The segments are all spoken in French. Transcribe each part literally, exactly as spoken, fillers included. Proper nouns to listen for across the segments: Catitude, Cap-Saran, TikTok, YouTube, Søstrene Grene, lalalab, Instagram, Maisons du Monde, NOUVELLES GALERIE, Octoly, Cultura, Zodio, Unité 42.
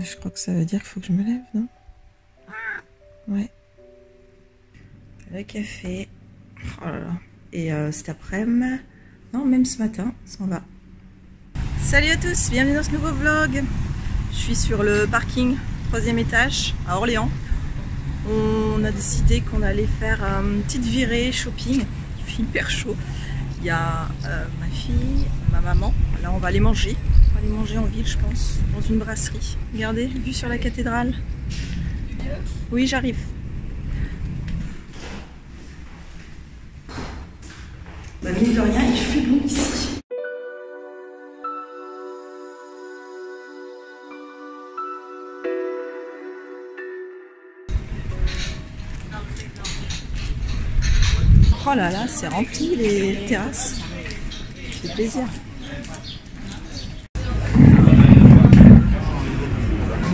Je crois que ça veut dire qu'il faut que je me lève, non? Ouais. Le café. Oh là là. Et euh, cet après-midi... Non, même ce matin, on s'en va. Salut à tous, bienvenue dans ce nouveau vlog. Je suis sur le parking, troisième étage, à Orléans. On a décidé qu'on allait faire une petite virée shopping. Il fait hyper chaud. Il y a euh, ma fille, ma maman. Là, on va aller manger. On va aller manger en ville, je pense, dans une brasserie. Regardez, vue sur la cathédrale. Oui, j'arrive. Bah, mine de rien, il fait bon ici. Oh là là, c'est rempli les terrasses. C'est plaisir.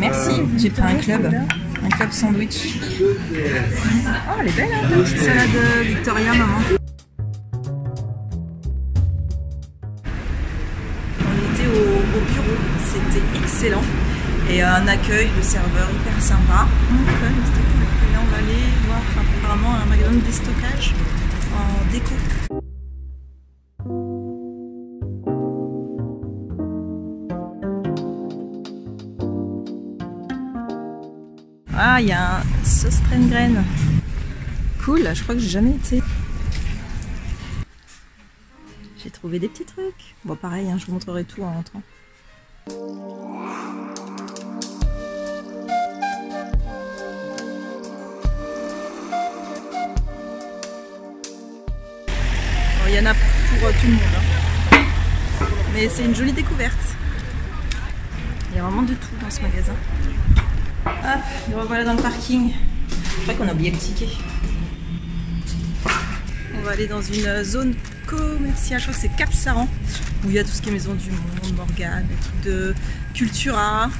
Merci, j'ai pris un club. Un club sandwich. Oh, elle est belle, hein, la petite salade Victoria, maman. On était au, au bureau, c'était excellent. Et un accueil, le serveur hyper sympa. Et là, on va aller voir apparemment un magasin de déstockage. En déco. Ah, il y a un Søstrene Grene. Cool, je crois que j'ai jamais été. J'ai trouvé des petits trucs. Bon, pareil, hein, je vous montrerai tout en rentrant. Il y en a pour tout le monde, hein. Mais c'est une jolie découverte. Il y a vraiment de tout dans ce magasin. Hop, nous revoilà dans le parking. Je crois qu'on a oublié le ticket. On va aller dans une zone commerciale, je crois que c'est Cap-Saran, où il y a tout ce qui est Maisons du Monde, Morgane, de Cultura,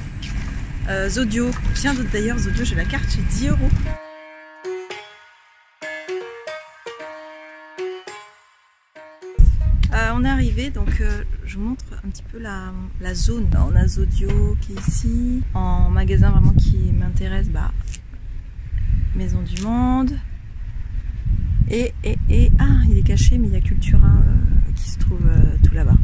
euh, Zodio. Tiens, d'ailleurs, Zodio, j'ai la carte, j'ai dix euros. Euh, on est arrivé, donc euh, je vous montre un petit peu la, la zone. Alors, on a Zodio qui est ici, en magasin vraiment qui m'intéresse, bah, Maison du Monde. Et, et, et, ah, il est caché, mais il y a Cultura euh, qui se trouve euh, tout là-bas.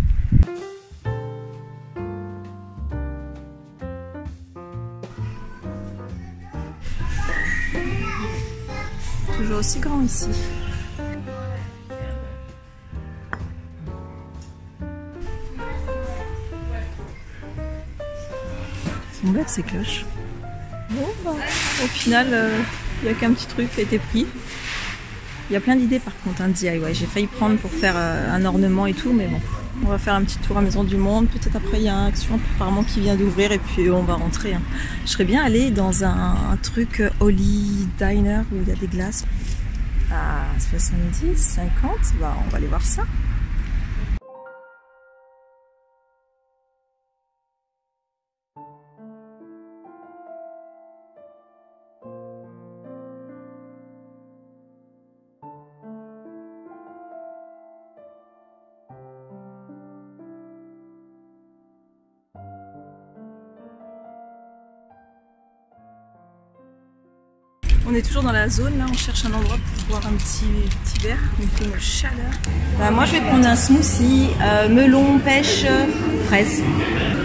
Toujours aussi grand ici. On lève ces cloches. Bon, bah, au final, il euh, n'y a qu'un petit truc qui a été pris. Il y a plein d'idées par contre, un D I Y. J'ai failli prendre pour faire euh, un ornement et tout, mais bon. On va faire un petit tour à Maison du Monde. Peut-être après, il y a un Action apparemment qui vient d'ouvrir et puis on va rentrer, hein. Je serais bien allée dans un, un truc Oli Diner où il y a des glaces. Ah, soixante-dix, cinquante, bah, on va aller voir ça. On est toujours dans la zone, là on cherche un endroit pour boire un petit, petit verre, il fait une chaleur. Bah, moi je vais prendre un smoothie, euh, melon, pêche, fraise.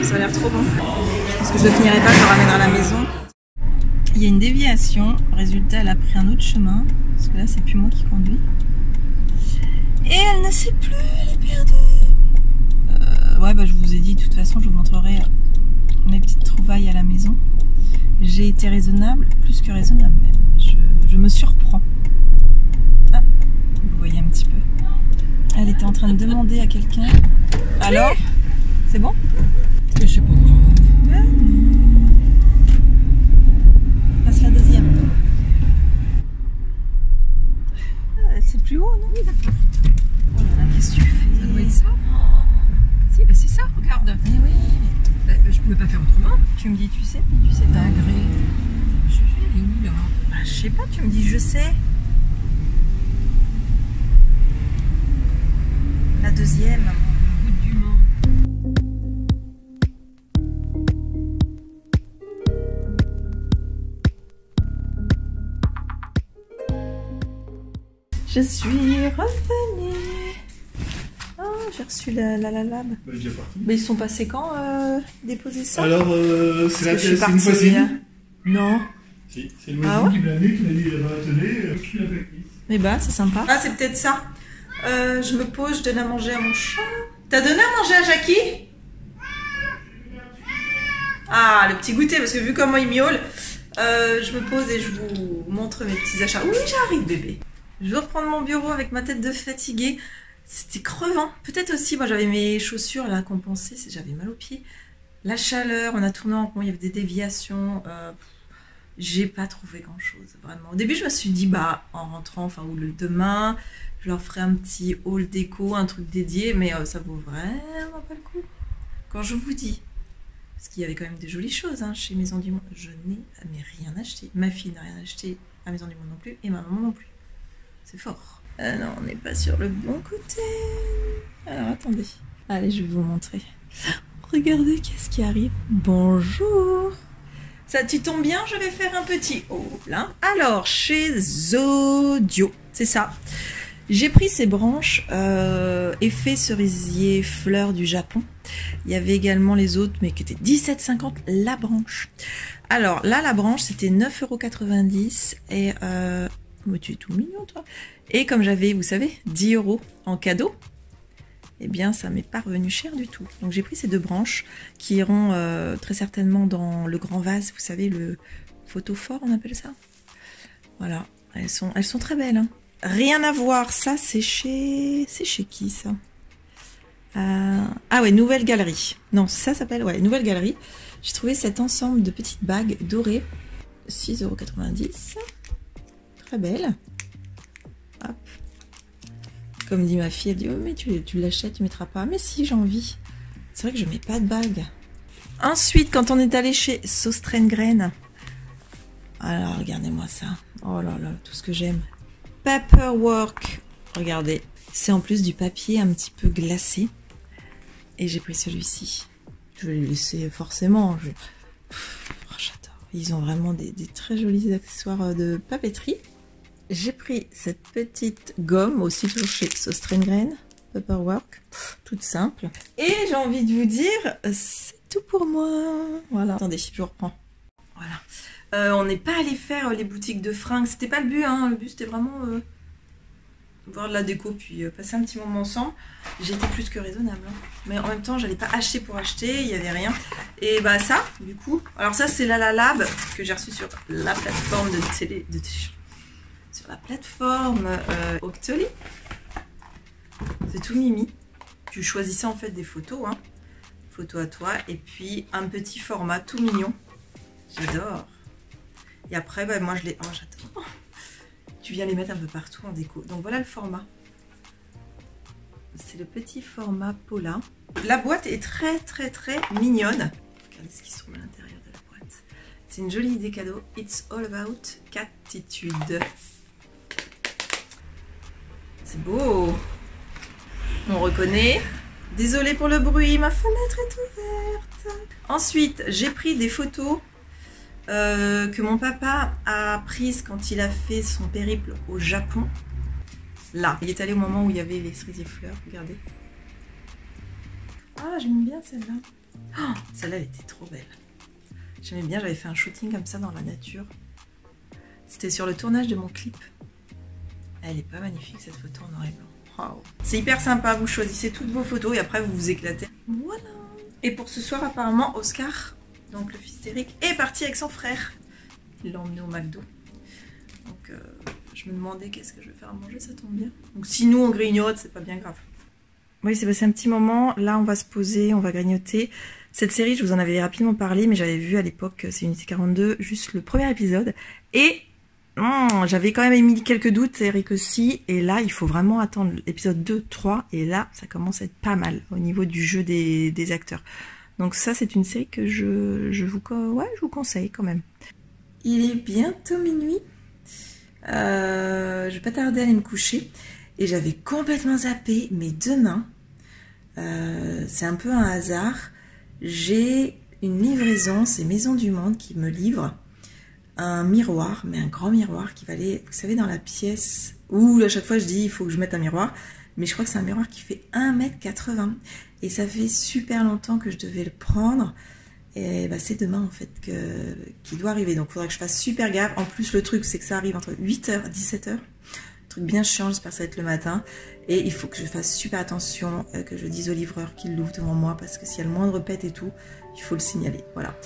Ça a l'air trop bon. Je pense que je ne finirai pas, je le ramènerai à la maison. Il y a une déviation, résultat elle a pris un autre chemin, parce que là c'est plus moi qui conduis. Et elle ne sait plus, elle est perdue. Euh, ouais bah je vous ai dit, de toute façon je vous montrerai mes petites trouvailles à la maison. J'ai été raisonnable, plus que raisonnable même. Je, je me surprends. Ah, vous voyez un petit peu. Elle était en train de demander à quelqu'un. Alors, c'est bon? Je sais pas. Passe la deuxième. C'est plus haut, non? Oui, d'accord. Oh là là, qu'est-ce que tu fais? Ça doit être ça. Oh. Si, bah c'est ça, regarde. Mais oui. Bah, je pouvais pas faire autrement. Tu me dis, tu sais, puis tu sais pas. Agré. Je suis où là? Bah, je sais pas, tu me dis, je sais. La deuxième. Route du Mans. Je suis revenue. Ah, oh, j'ai reçu la lalalab. Bah, mais ils sont passés quand euh, déposer ça? Alors, euh, c'est une voisine. Non. Si, c'est une voisine ah ouais qui me l'a mis, qui m'a dit je l'avais appelé. Mais bah, c'est sympa. Ah, c'est peut-être ça. Euh, je me pose, je donne à manger à mon chat. T'as donné à manger à Jackie? Ah, le petit goûter, parce que vu comment il miaule, euh, je me pose et je vous montre mes petits achats. Oui, j'arrive, bébé. Je vais reprendre mon bureau avec ma tête de fatiguée. C'était crevant. Peut-être aussi, moi j'avais mes chaussures là compensées, j'avais mal aux pieds. La chaleur, on a tourné en rond, il y avait des déviations. Euh, J'ai pas trouvé grand-chose, vraiment. Au début, je me suis dit, bah, en rentrant, enfin, ou le demain, je leur ferai un petit haul déco, un truc dédié, mais euh, ça vaut vraiment pas le coup. Quand je vous dis, parce qu'il y avait quand même des jolies choses hein, chez Maisons du Monde, je n'ai rien acheté. Ma fille n'a rien acheté à Maisons du Monde non plus, et ma maman non plus. C'est fort. Euh, non, on n'est pas sur le bon côté. Alors, attendez. Allez, je vais vous montrer. Regardez qu'est-ce qui arrive. Bonjour. Ça, tu tombes bien, je vais faire un petit haul. Hein. Alors, chez Zodio, c'est ça. J'ai pris ces branches euh, effet cerisier fleurs du Japon. Il y avait également les autres, mais qui étaient dix-sept cinquante la branche. Alors là, la branche, c'était neuf euros quatre-vingt-dix. Et euh, oh, tu es tout mignon, toi. Et comme j'avais, vous savez, dix euros en cadeau, eh bien, ça m'est pas revenu cher du tout. Donc, j'ai pris ces deux branches qui iront euh, très certainement dans le grand vase. Vous savez, le photophore, on appelle ça. Voilà, elles sont, elles sont très belles. Hein. Rien à voir. Ça, c'est chez... C'est chez qui, ça euh... Ah ouais, Nouvelle Galerie. Non, ça s'appelle... Ouais, Nouvelle Galerie. J'ai trouvé cet ensemble de petites bagues dorées. six euros quatre-vingt-dix. Très belle. Hop. Comme dit ma fille, elle dit oh, mais tu, tu l'achètes, tu ne mettras pas. Mais si, j'ai envie. C'est vrai que je ne mets pas de bague. Ensuite, quand on est allé chez Søstrene Grene. Alors, regardez-moi ça. Oh là là, tout ce que j'aime. Paperwork. Regardez. C'est en plus du papier un petit peu glacé. Et j'ai pris celui-ci. Je vais lui laisser forcément. Je... Oh, j'adore. Ils ont vraiment des, des très jolis accessoires de papeterie. J'ai pris cette petite gomme, aussi toujours chez Søstrene Grene, Paperwork, toute simple. Et j'ai envie de vous dire, c'est tout pour moi. Voilà. Attendez, je vous reprends. Voilà. Euh, on n'est pas allé faire les boutiques de fringues. C'était pas le but, hein. Le but, c'était vraiment euh, voir de la déco, puis euh, passer un petit moment ensemble. J'étais plus que raisonnable. Hein. Mais en même temps, j'allais pas acheter pour acheter. Il n'y avait rien. Et bah ça, du coup... Alors ça, c'est la lalalab que j'ai reçu sur la plateforme de télé... De télé sur la plateforme euh, Octoly. C'est tout mimi. Tu choisissais en fait des photos, hein. Photos à toi, et puis un petit format tout mignon. J'adore. Et après, bah, moi je les... Oh, j'adore. Tu viens les mettre un peu partout en déco. Donc voilà le format. C'est le petit format Paula. La boîte est très très très mignonne. Regardez ce qui se trouve à l'intérieur de la boîte. C'est une jolie idée cadeau. It's all about Catitude. C'est beau. On reconnaît. Désolée pour le bruit, ma fenêtre est ouverte. Ensuite, j'ai pris des photos euh, que mon papa a prises quand il a fait son périple au Japon. Là, il est allé au moment où il y avait les cerisiers fleurs. Regardez. Ah, j'aime bien celle-là. Oh, celle-là, elle était trop belle. J'aimais bien, j'avais fait un shooting comme ça dans la nature. C'était sur le tournage de mon clip. Elle est pas magnifique cette photo en noir et blanc. Wow. C'est hyper sympa, vous choisissez toutes vos photos et après vous vous éclatez. Voilà. Et pour ce soir apparemment Oscar, donc le fils d'Eric, est parti avec son frère. Il l'a emmené au McDo. Donc euh, je me demandais qu'est-ce que je vais faire à manger, ça tombe bien. Donc si nous on grignote, c'est pas bien grave. Oui, c'est passé un petit moment. Là on va se poser, on va grignoter. Cette série, je vous en avais rapidement parlé, mais j'avais vu à l'époque, c'est Unité quarante-deux, juste le premier épisode. Et... Mmh, j'avais quand même émis quelques doutes, Eric aussi, et là il faut vraiment attendre l'épisode deux, trois, et là ça commence à être pas mal au niveau du jeu des, des acteurs. Donc ça c'est une série que je, je, vous, ouais, je vous conseille quand même. Il est bientôt minuit, euh, je vais pas tarder à aller me coucher, et j'avais complètement zappé, mais demain, euh, c'est un peu un hasard, j'ai une livraison, c'est Maisons du Monde qui me livre un miroir, mais un grand miroir qui va aller, vous savez, dans la pièce où à chaque fois je dis il faut que je mette un miroir, mais je crois que c'est un miroir qui fait un mètre quatre-vingts et ça fait super longtemps que je devais le prendre et bah, c'est demain en fait que qu'il doit arriver, donc il faudra que je fasse super gaffe. En plus le truc c'est que ça arrive entre huit heures et dix-sept heures, truc bien chiant, j'espère que ça va être le matin, et il faut que je fasse super attention, que je dise au livreur qu'il l'ouvre devant moi parce que s'il y a le moindre pète et tout, il faut le signaler, voilà.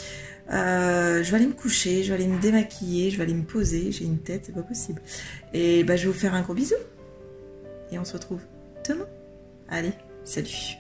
Euh, je vais aller me coucher, je vais aller me démaquiller, je vais aller me poser, j'ai une tête, c'est pas possible. Et bah je vais vous faire un gros bisou. Et on se retrouve demain. Allez, salut!